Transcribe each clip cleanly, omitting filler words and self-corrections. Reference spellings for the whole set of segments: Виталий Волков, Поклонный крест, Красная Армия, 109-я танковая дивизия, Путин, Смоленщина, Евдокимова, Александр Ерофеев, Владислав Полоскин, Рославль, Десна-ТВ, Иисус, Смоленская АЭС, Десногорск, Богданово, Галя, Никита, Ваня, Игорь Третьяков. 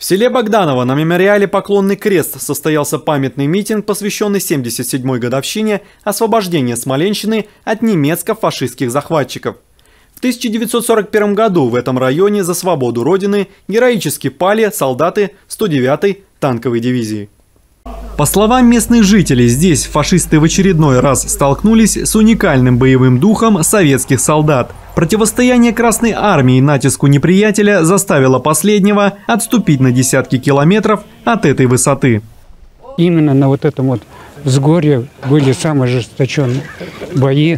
В селе Богданово на мемориале «Поклонный крест» состоялся памятный митинг, посвященный 77-й годовщине освобождения Смоленщины от немецко-фашистских захватчиков. В 1941 году в этом районе за свободу Родины героически пали солдаты 109-й танковой дивизии. По словам местных жителей, здесь фашисты в очередной раз столкнулись с уникальным боевым духом советских солдат. Противостояние Красной Армии натиску неприятеля заставило последнего отступить на десятки километров от этой высоты. Именно на вот этом вот взгорье были самые ожесточенные бои.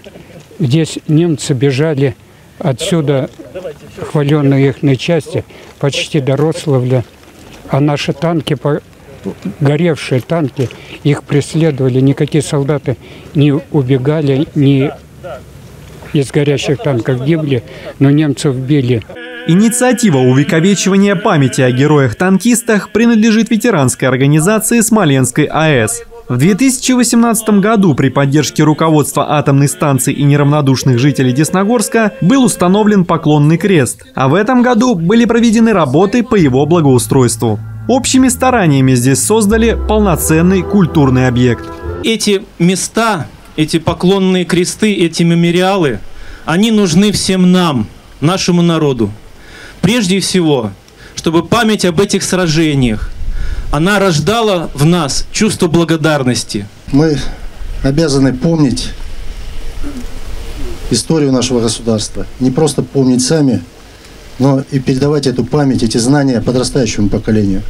Здесь немцы бежали отсюда, хваленные их части, почти до Рославля. А наши танки, горевшие танки, их преследовали. Никакие солдаты не убегали, не из горящих танков гибли, но немцев били. Инициатива увековечивания памяти о героях-танкистах принадлежит ветеранской организации Смоленской АЭС. В 2018 году при поддержке руководства атомной станции и неравнодушных жителей Десногорска был установлен поклонный крест, а в этом году были проведены работы по его благоустройству. Общими стараниями здесь создали полноценный культурный объект. Эти места, эти поклонные кресты, эти мемориалы, они нужны всем нам, нашему народу. Прежде всего, чтобы память об этих сражениях, она рождала в нас чувство благодарности. Мы обязаны помнить историю нашего государства. Не просто помнить сами, но и передавать эту память, эти знания подрастающему поколению.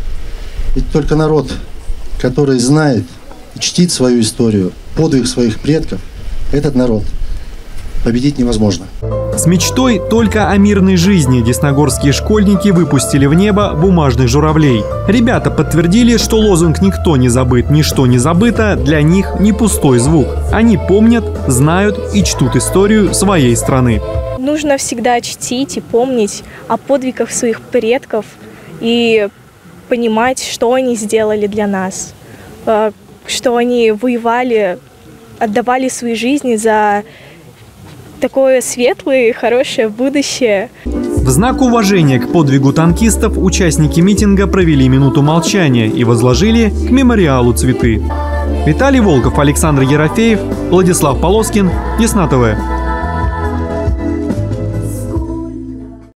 Ведь только народ, который знает и чтит свою историю, подвиг своих предков, этот народ победить невозможно. С мечтой только о мирной жизни десногорские школьники выпустили в небо бумажных журавлей. Ребята подтвердили, что лозунг «Никто не забыт, ничто не забыто» для них не пустой звук. Они помнят, знают и чтут историю своей страны. Нужно всегда чтить и помнить о подвигах своих предков и понимать, что они сделали для нас, что они воевали, отдавали свои жизни за такое светлое и хорошее будущее. В знак уважения к подвигу танкистов участники митинга провели минуту молчания и возложили к мемориалу цветы. Виталий Волков, Александр Ерофеев, Владислав Полоскин, Десна-ТВ.